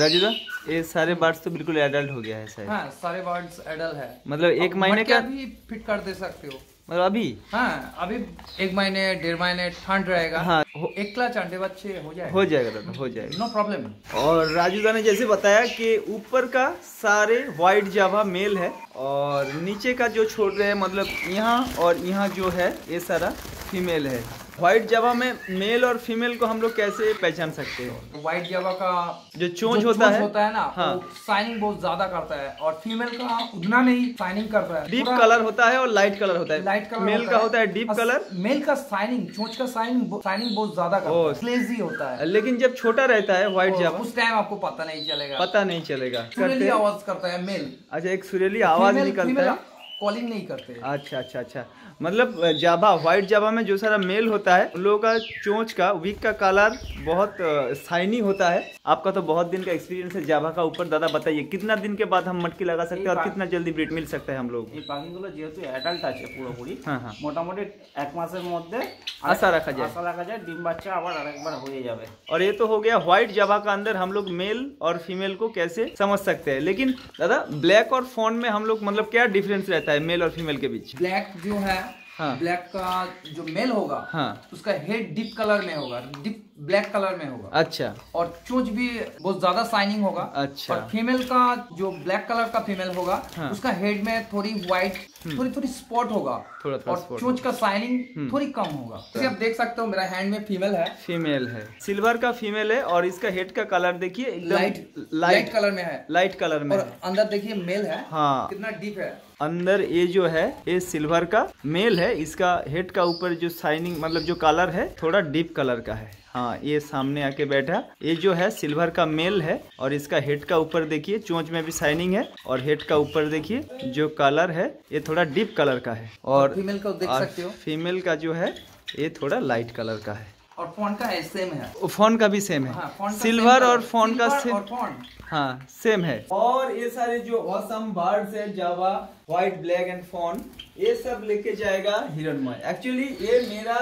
राजू दा ये सारे बर्ड्स तो बिल्कुल एडल्ट हो गया है सर। हाँ, सारे बर्ड्स एडल्ट है। मतलब एक महीने का भी फिट कर दे सकते हो। मतलब अभी हाँ अभी एक महीने डेढ़ महीने ठंड रहेगा। हाँ, एक क्लच अंडे बच्चे हो जाएगा नो प्रॉब्लम। और राजू दा ने जैसे बताया कि ऊपर का सारे वाइट जावा मेल है और नीचे का जो छोड़ रहे हैं मतलब यहाँ और यहाँ जो है ये सारा फीमेल है। व्हाइट जावा में मेल और फीमेल को हम लोग कैसे पहचान सकते हैं? व्हाइट जावा का जो चोंच होता है ना, हाँ, वो शाइनिंग बहुत ज्यादा करता है और फीमेल का उतना नहीं शाइनिंग करता है। डीप कलर होता है और लाइट कलर होता है। लाइट कलर मेल का होता है डीप कलर। मेल का शाइनिंग चोंच का शाइनिंग बहुत ज्यादा स्लेजी होता है। लेकिन जब छोटा रहता है व्हाइट जावा उस टाइम आपको पता नहीं चलेगा। सुरीली आवाज करता है मेल। अच्छा, एक सुरीली आवाज निकलता है, कॉलिंग नहीं करते। अच्छा, मतलब जावा व्हाइट जावा में जो सारा मेल होता है उन लोगों का चोंच का विक का कलर बहुत शाइनी होता है। आपका तो बहुत दिन का एक्सपीरियंस है जावा का ऊपर। दादा बताइए कितना दिन के बाद हम मटकी लगा सकते हैं और कितना जल्दी ब्रीड मिल सकता है हम लोग? मोटामोटी एक मास आशा रखा जाए डिम बच्चा हो जाए। और ये तो हो गया व्हाइट जावा का अंदर हम लोग मेल और फीमेल को कैसे समझ सकते हैं। लेकिन दादा ब्लैक और फॉन में हम लोग मतलब क्या डिफरेंस है मेल और फीमेल के बीच? ब्लैक जो है, हाँ, ब्लैक का जो मेल होगा, हाँ, उसका हेड डीप कलर में होगा, डीप ब्लैक कलर में होगा। अच्छा। और चोंच भी बहुत ज्यादा शाइनिंग होगा। अच्छा। और फीमेल का जो ब्लैक कलर का फीमेल होगा, हाँ, उसका हेड में थोड़ी व्हाइट थोड़ी स्पॉट होगा और चोंच का शाइनिंग थोड़ी कम होगा। जैसे आप देख सकते हो मेरा हैंड में फीमेल है सिल्वर का फीमेल है और इसका हेड का कलर देखिए लाइट कलर में है। और अंदर देखिए मेल है, हाँ, कितना डीप है अंदर। ये जो है ये सिल्वर का मेल है, इसका हेड का ऊपर जो शाइनिंग मतलब जो कलर है थोड़ा डीप कलर का है। हाँ, ये सामने आके बैठा ये जो है सिल्वर का मेल है और इसका हेड का ऊपर देखिए चोंच में भी शाइनिंग है और हेड का ऊपर देखिए जो कलर है ये थोड़ा डीप कलर का है। और फीमेल का देख सकते हो, फीमेल का जो है ये थोड़ा लाइट कलर का है। और फोन का सेम है। फोन का भी सेम है, हाँ, सिल्वर और फोन का सेम है। और ये सारे जो ऑसम बर्ड्स है Java white black and fawn ये सब लेके जाएगा हिरणमय। एक्चुअली ये मेरा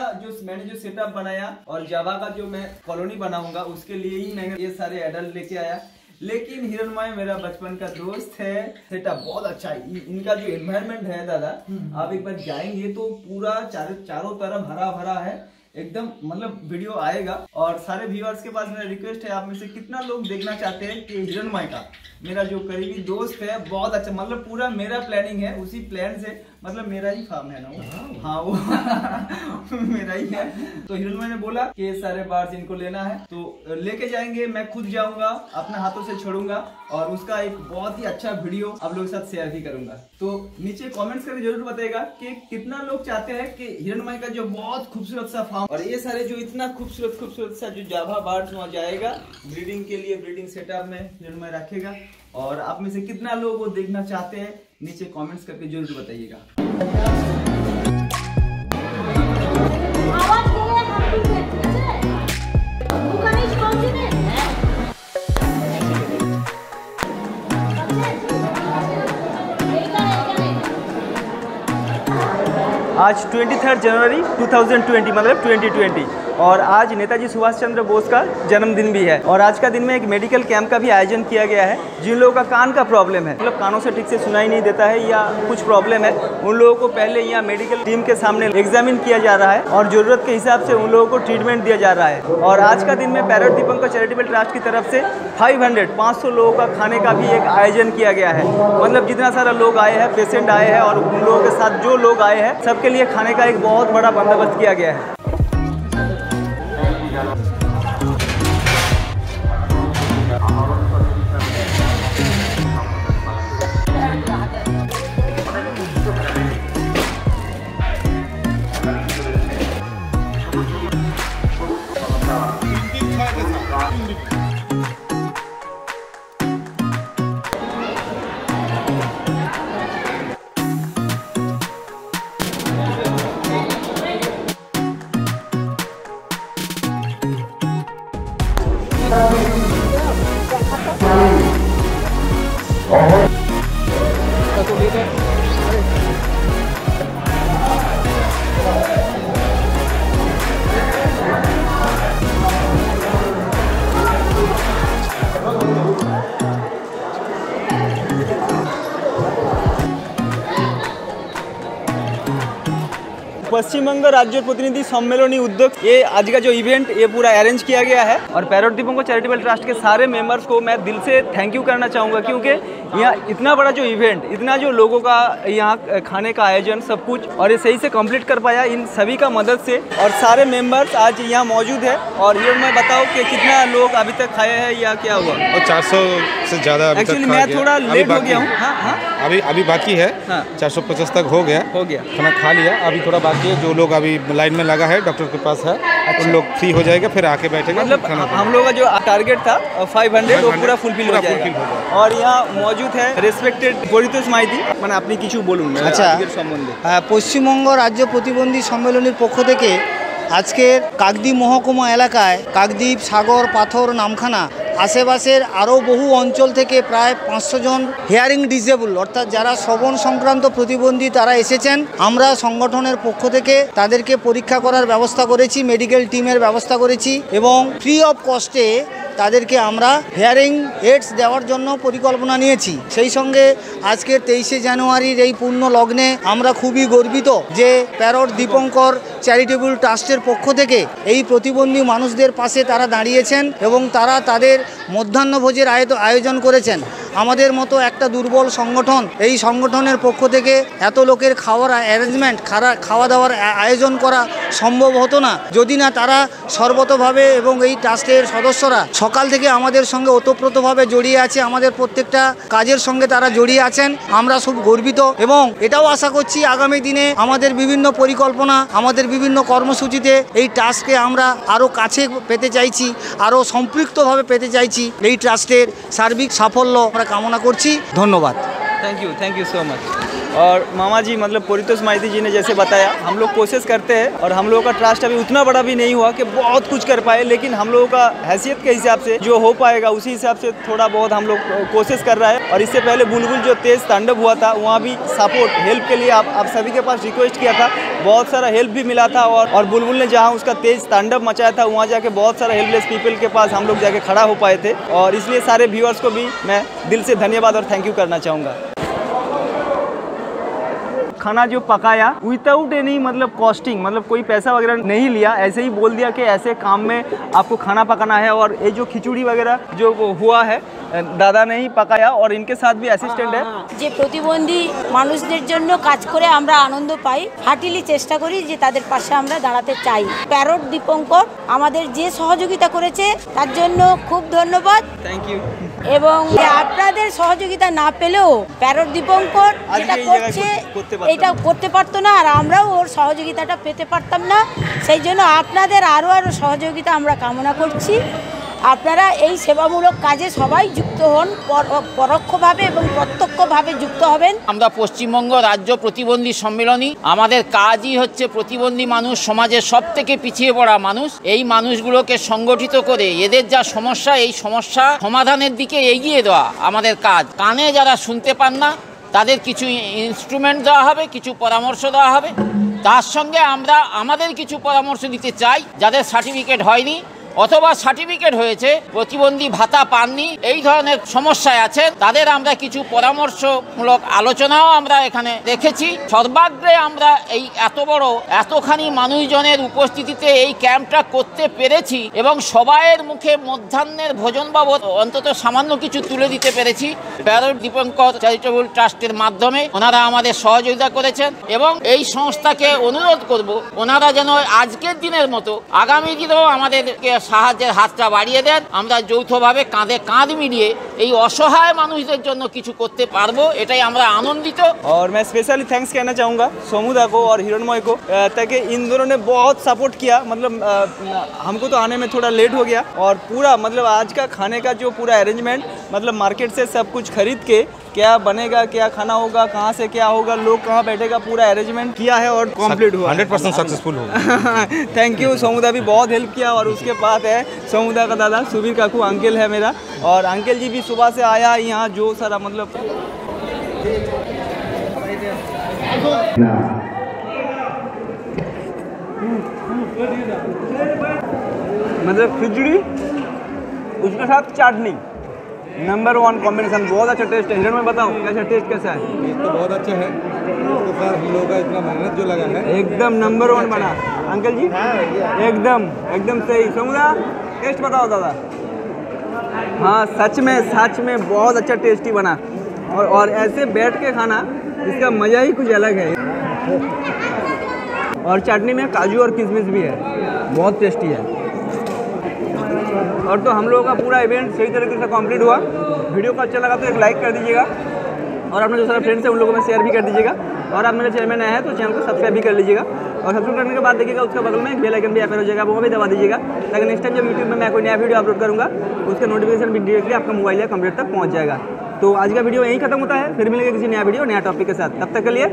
मैंने जो सेटअप बनाया और जावा का जो मैं कॉलोनी बनाऊंगा उसके लिए ही मैं ये सारे एडल्ट लेके आया। लेकिन हिरणमय मेरा बचपन का दोस्त है, सेटअप बहुत अच्छा है इनका। जो एनवायरमेंट है दादा आप एक बार जाएंगे तो पूरा चारों तरफ हरा भरा है एकदम। मतलब वीडियो आएगा और सारे व्यूअर्स के पास मेरा रिक्वेस्ट है आप में से कितना लोग देखना चाहते हैं कि हिरणमय का मेरा जो करीबी दोस्त है बहुत अच्छा। मतलब पूरा मेरा प्लानिंग है, उसी प्लान से मतलब मेरा ही फार्म है ना वो, हाँ वो मेरा ही है। तो हिरणमय ने बोला कि सारे बर्ड्स इनको लेना है तो लेके जाएंगे, मैं खुद जाऊंगा अपने हाथों से छोड़ूंगा और उसका एक बहुत ही अच्छा वीडियो आप लोगों के साथ शेयर भी करूंगा। तो नीचे कॉमेंट्स करके जरूर बताएगा कि कितना लोग चाहते हैं कि हिरणमय का जो बहुत खूबसूरत सा फार्म और ये सारे जो इतना खूबसूरत सा जो जावा बर्ड्स वहाँ जाएगा ब्रीडिंग के लिए, ब्रीडिंग सेटअप में हिरणमय रखेगा। और आप में से कितना लोग वो देखना चाहते हैं नीचे कमेंट्स करके जरूर बताइएगा। आज 23 जनवरी 2020 मतलब 2020 और आज नेताजी सुभाष चंद्र बोस का जन्मदिन भी है। और आज का दिन में एक मेडिकल कैंप का भी आयोजन किया गया है। जिन लोगों का कान का प्रॉब्लम है मतलब कानों से ठीक से सुनाई नहीं देता है या कुछ प्रॉब्लम है उन लोगों को पहले यहाँ मेडिकल टीम के सामने एग्जामिन किया जा रहा है और ज़रूरत के हिसाब से उन लोगों को ट्रीटमेंट दिया जा रहा है। और आज का दिन में पैरट दीपंकर चैरिटेबल ट्रस्ट की तरफ से 500 लोगों का खाने का भी एक आयोजन किया गया है। मतलब जितना सारा लोग आए हैं, पेशेंट आए हैं और उन लोगों के साथ जो लोग आए हैं सबके लिए खाने का एक बहुत बड़ा बंदोबस्त किया गया है। पश्चिम बंग राज्य प्रतिनिधि सम्मेलनी उद्योग, ये आज का जो इवेंट ये पूरा अरेंज किया गया है। और पैरट दीपंकर चैरिटेबल ट्रस्ट के सारे मेंबर्स को मैं दिल से थैंक यू करना चाहूँगा, क्योंकि यहाँ इतना बड़ा जो इवेंट, इतना जो लोगों का यहाँ खाने का आयोजन सब कुछ और ये सही से कंप्लीट कर पाया इन सभी का मदद से। और सारे मेंबर्स आज यहाँ मौजूद है। और ये मैं बताऊँ कि कितना लोग अभी तक खाए हैं या क्या हुआ, और 400 से ज़्यादा एक्चुअली मैं थोड़ा लेट हो गया हूँ, अभी बाकी है, 450 तक हो गया खाना खा लिया, अभी थोड़ा बाकी है। जो लोग अभी लाइन में लगा है डॉक्टर के पास है, अच्छा। उन लोग फ्री हो जाएगा फिर आके बैठेगा, मतलब हम लोग का जो टारगेट था 500 वो पूरा फुलफिल हो जाएगा। और यहाँ मौजूद है रेसपेक्टेड परितोष माइती, मैंने अपनी किछु बोलूँ अच्छा सम्बन्धे। पश्चिमबंग राज्य प्रतिबंधी सम्मेलनीर पक्ष থেকে আজকের কাকদ্বীপ মহকুমা এলাকায় কাকদ্বীপ সাগর পাথর নামখানা আশেপাশের আরও বহু অঞ্চল থেকে প্রায় 500 জন হিয়ারিং ডিসেবল অর্থাৎ যারা শ্রবণ সংক্রান্ত প্রতিবন্ধী তারা এসেছেন। আমরা সংগঠনের পক্ষ থেকে তাদেরকে পরীক্ষা করার ব্যবস্থা করেছি, মেডিকেল টিমের ব্যবস্থা করেছি এবং ফ্রি অফ কস্টে তাদেরকে আমরা হিয়ারিং এইডস দেওয়ার জন্য পরিকল্পনা নিয়েছি। সেই সঙ্গে আজকের 23শে জানুয়ারির এই পূর্ণ লগ্নে আমরা খুবই গর্বিত যে প্যারট দীপঙ্কর চ্যারিটেবল ট্রাস্টের পক্ষ থেকে এই প্রতিবন্ধী মানুষদের পাশে তারা দাঁড়িয়েছেন এবং তারা তাদের মধ্যাহ্নভোজের আয়োজন করেছেন। আমাদের মতো একটা দুর্বল সংগঠন, এই সংগঠনের পক্ষ থেকে এত লোকের খাওয়ার অ্যারেঞ্জমেন্ট খাওয়া দাওয়ার আয়োজন করা সম্ভব হতো না যদি না তারা সর্বতভাবে এবং এই ট্রাস্টের সদস্যরা সকাল থেকে আমাদের সঙ্গে ওতপ্রোতভাবে জড়িয়ে আছে, আমাদের প্রত্যেকটা কাজের সঙ্গে তারা জড়িয়ে আছেন। আমরা খুব গর্বিত এবং এটাও আশা করছি আগামী দিনে আমাদের বিভিন্ন পরিকল্পনা, আমাদের বিভিন্ন কর্মসূচিতে এই ট্রাস্টকে আমরা আরও কাছে পেতে চাইছি, আরও সম্পৃক্তভাবে পেতে চাইছি। এই ট্রাস্টের সার্বিক সাফল্য कामना करছি। धन्यवाद, थैंक यू सो मच। और मामा जी मतलब परितोष माइती जी ने जैसे बताया, हम लोग कोशिश करते हैं और हम लोगों का ट्रस्ट अभी उतना बड़ा भी नहीं हुआ कि बहुत कुछ कर पाए, लेकिन हम लोगों का हैसियत के हिसाब से जो हो पाएगा उसी हिसाब से थोड़ा बहुत हम लोग कोशिश कर रहा है। और इससे पहले बुलबुल जो तेज तांडव हुआ था वहाँ भी सपोर्ट हेल्प के लिए आप सभी के पास रिक्वेस्ट किया था, बहुत सारा हेल्प भी मिला था। और बुलबुल ने जहाँ उसका तेज तांडव मचाया था वहाँ जाके बहुत सारा हेल्पलेस पीपल के पास हम लोग जाके खड़ा हो पाए थे। और इसलिए सारे व्यूअर्स को भी मैं दिल से धन्यवाद और थैंक यू करना चाहूँगा। खाना जो पकाया विदाउट एनी मतलब कॉस्टिंग, मतलब कोई पैसा वगैरह नहीं लिया, ऐसे ही बोल दिया कि ऐसे काम में आपको खाना पकाना है। और ये जो खिचड़ी वगैरह जो हुआ है दादा ने ही पकाया और इनके साथ भी असिस्टेंट है। जे प्रतिबंधी मानुषदेर जन्य काज करे आमरा आनंद पाई, हाटिली चेष्टा करी जे तादेर पाशे आमरा दाड़ाते चाई। पैरट दीपंकर आमादेर जे सहयोगिता करेछे तार जन्य खूब धन्यवाद, थैंक यू। एवं आपनादेर सहयोगिता ना पेलेओ पैरट दीपंकर जेटा करछे এটা করতে পারতো না, আর আমরাও ওর সহযোগিতাটা পেতে পারতাম না। সেই জন্য আপনাদের আরও সহযোগিতা আমরা কামনা করছি। আপনারা এই সেবামূলক কাজে সবাই যুক্ত হন, পরোক্ষভাবে এবং প্রত্যক্ষভাবে যুক্ত হবেন। আমরা পশ্চিমবঙ্গ রাজ্য প্রতিবন্ধী সম্মেলনী, আমাদের কাজই হচ্ছে প্রতিবন্ধী মানুষ, সমাজের সব থেকে পিছিয়ে পড়া মানুষ, এই মানুষগুলোকে সংগঠিত করে এদের যা সমস্যা এই সমস্যা সমাধানের দিকে এগিয়ে দেওয়া আমাদের কাজ। কানে যারা শুনতে পান না তাদের কিছু ইনস্ট্রুমেন্ট দেওয়া হবে, কিছু পরামর্শ দেওয়া হবে। তার সঙ্গে আমরা আমাদের কিছু পরামর্শ দিতে চাই যাদের সার্টিফিকেট হয়নি অথবা সার্টিফিকেট হয়েছে প্রতিবন্ধী ভাতা পাননি, এই ধরনের সমস্যায় আছে তাদের আমরা কিছু পরামর্শমূলক আলোচনাও আমরা এখানে রেখেছি। সর্বাগ্রে আমরা এই এত বড় এতখানি মানুষজনের উপস্থিতিতে এই ক্যাম্পটা করতে পেরেছি এবং সবাইয়ের মুখে মধ্যাহ্নের ভোজন বাবদ অন্তত সামান্য কিছু তুলে দিতে পেরেছি প্যারট দীপঙ্কর চ্যারিটেবল ট্রাস্টের মাধ্যমে। ওনারা আমাদের সহযোগিতা করেছেন এবং এই সংস্থাকে অনুরোধ করব ওনারা যেন আজকের দিনের মতো আগামী দিনেও আমাদেরকে সাহায্যের হাতটা বাড়িয়ে দেন। আমরা যৌথভাবে কাঁধে কাঁধ মিলিয়ে এই অসহায় মানুষদের জন্য কিছু করতে পারবো, এটাই আমরা আনন্দিত। और मैं स्पेशली थैंक्स कहना चाहूँगा सोमुदा को और हिरणमय को, ताकि इन दोनों ने बहुत सपोर्ट किया। मतलब हमको तो आने में थोड़ा लेट हो गया और पूरा मतलब आज का खाने का जो पूरा अरेंजमेंट, मतलब मार्केट से सब कुछ खरीद के क्या बनेगा, क्या खाना होगा, कहाँ से क्या होगा, लोग कहाँ बैठेगा, पूरा अरेंजमेंट किया है और कंप्लीट हुआ 100% सक्सेसफुल होगा। Thank you. सोमुदा भी बहुत हेल्प किया और उसके बाद है सोमुदा का दादा सुबीर काकू, अंकल है मेरा, और अंकल जी भी सुबह से आया यहाँ जो सारा मतलब खिचड़ी उसके साथ चाटनी नंबर 1 कॉम्बिनेशन, बहुत अच्छा टेस्ट है। हिरण में बताओ कैसा टेस्ट कैसा है? ये तो बहुत अच्छा है। हम लोग का इतना मेहनत जो लगा है एकदम नंबर 1 बना। अंकल जी एकदम एकदम सही। समुदा टेस्ट बताओ दादा। हाँ सच में बहुत अच्छा टेस्टी बना और ऐसे बैठ के खाना इसका मज़ा ही कुछ अलग है। और चटनी में काजू और किशमिश भी है, बहुत टेस्टी है। और तो हम लोगों का पूरा इवेंट सही तरीके से कंप्लीट हुआ। वीडियो को अच्छा लगा तो एक लाइक कर दीजिएगा और अपने जो सारे फ्रेंड्स हैं उन लोगों में शेयर भी कर दीजिएगा। और आप मेरे चैनल में नए हैं तो चैनल को सब्सक्राइब भी कर लीजिएगा। और सब्सक्राइब करने के बाद देखिएगा उसके बगल में एक बेल आइकन भी ऐप हो जाएगा, वो भी दबा दीजिएगा ताकि नेक्स्ट टाइम जब यूट्यूब में मैं कोई नया वीडियो अपलोड करूँगा उसका नोटिफिकेशन भी डायरेक्टली आपका मोबाइल या कंप्यूटर तक पहुँच जाएगा। तो आज का वीडियो यहीं खत्म होता है, फिर मिलेगा किसी नया वीडियो नया टॉपिक के साथ। तब तक के लिए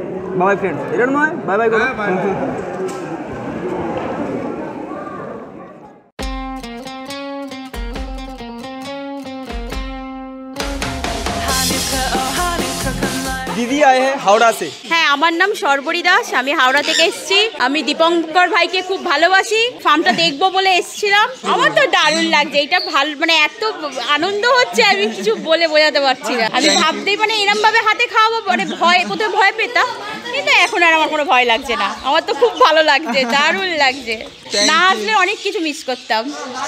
बाय फ्रेंड्स। हिरणुमाई bye bye. दीदी आए हैं हावड़ा से। हाँ हमार नाम सर्वरी दास, हमें हावड़ा থেকে এসেছি। আমি দীপঙ্কর ভাইকে খুব ভালোবাসি, ফার্মটা দেখবো বলে এসেছিলাম। আমার তো দারুণ লাগছে, এটা ভালো, মানে এত আনন্দ হচ্ছে আমি কিছু বলে বোঝাতে পারছি না। আমি ভাবতেই মানে এরম ভাবে হাতে খাওয়াবো, মানে ভয়, কোথাও ভয় পেতাম কিন্তু এখন আর আমার কোনো ভয় লাগছে না। আমার তো খুব ভালো লাগছে, দারুণ লাগছে, না আসলে অনেক কিছু মিস করতাম।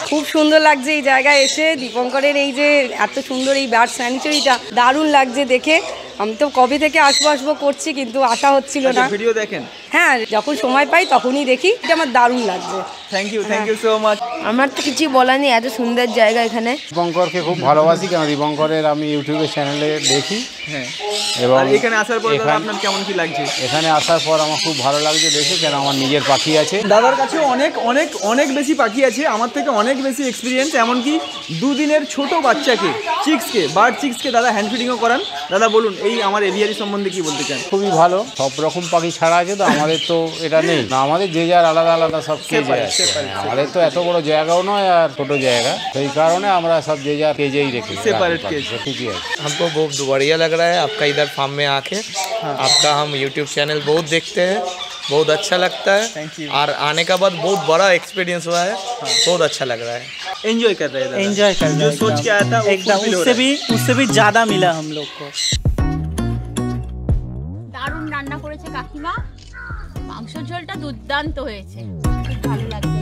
খুব সুন্দর লাগছে এই জায়গায় এসে, দীপঙ্করের এই যে এত সুন্দর এই বার্ড স্যাংচুয়ারিটা দারুণ লাগছে দেখে। আমি তো কবে থেকে আসবো আসবো করছি কিন্তু আশা হচ্ছিল না। ভিডিও দেখেন? হ্যাঁ যখন সময় পাই তখনই দেখি, এটা আমার দারুণ লাগছে। Thank you so much. আমার তো কিছু বলা নেই, এত সুন্দর জায়গা এখানে। দীপঙ্করকে খুব ভালোবাসি কারণ দীপঙ্করের আমি ইউটিউবের চ্যানেলে দেখি। হ্যাঁ এবং এখানে আসার পর আপনার কেমন কি লাগছে? এখানে আসার পর আমার খুব ভালো লাগছে দেখে কারণ আমার নিজের পাখি আছে। দাদার কাছে অনেক অনেক অনেক বেশি পাখি আছে, আমার থেকে অনেক বেশি এক্সপিরিয়েন্স। এমনকি 2 দিনের ছোট বাচ্চাকে চিক্সকে বার্ড চিক্সকে দাদা হ্যান্ড ফিডিংও করান। দাদা বলুন এই আমার এভিয়ারি সম্বন্ধে কি বলতে চান? খুবই ভালো, সব রকম পাখি ছাড়া আছে তো আমাদের তো এটা নেই না, আমাদের যে যার আলাদা আলাদা সব কেজে আছে। আমাদের তো এত বড় জায়গাও নয় আর ছোট জায়গা, সেই কারণে আমরা সব যে যার কেজেই রেখি, সেপারেট কেজ। ঠিকই আছে। हमको बहुत बढ़िया लग रहा है आपका इधर फार्म में आके। आपका हम यूट्यूब चैनल बहुत देखते हैं, बहुत अच्छा लगता है और आने का बाद बहुत बड़ा एक्सपीरियंस हुआ है। बहुत अच्छा लग रहा है, एंजॉय कर रहे हैं, एंजॉय कर रहे हैं। जो सोच के आया था एकदम उससे भी ज़्यादा मिला हम लोग को। दारुण रान्ना করেছে কাকিমা, মাংসের ঝোলটা দুর্দান্ত হয়েছে, খুব ভালো লাগে।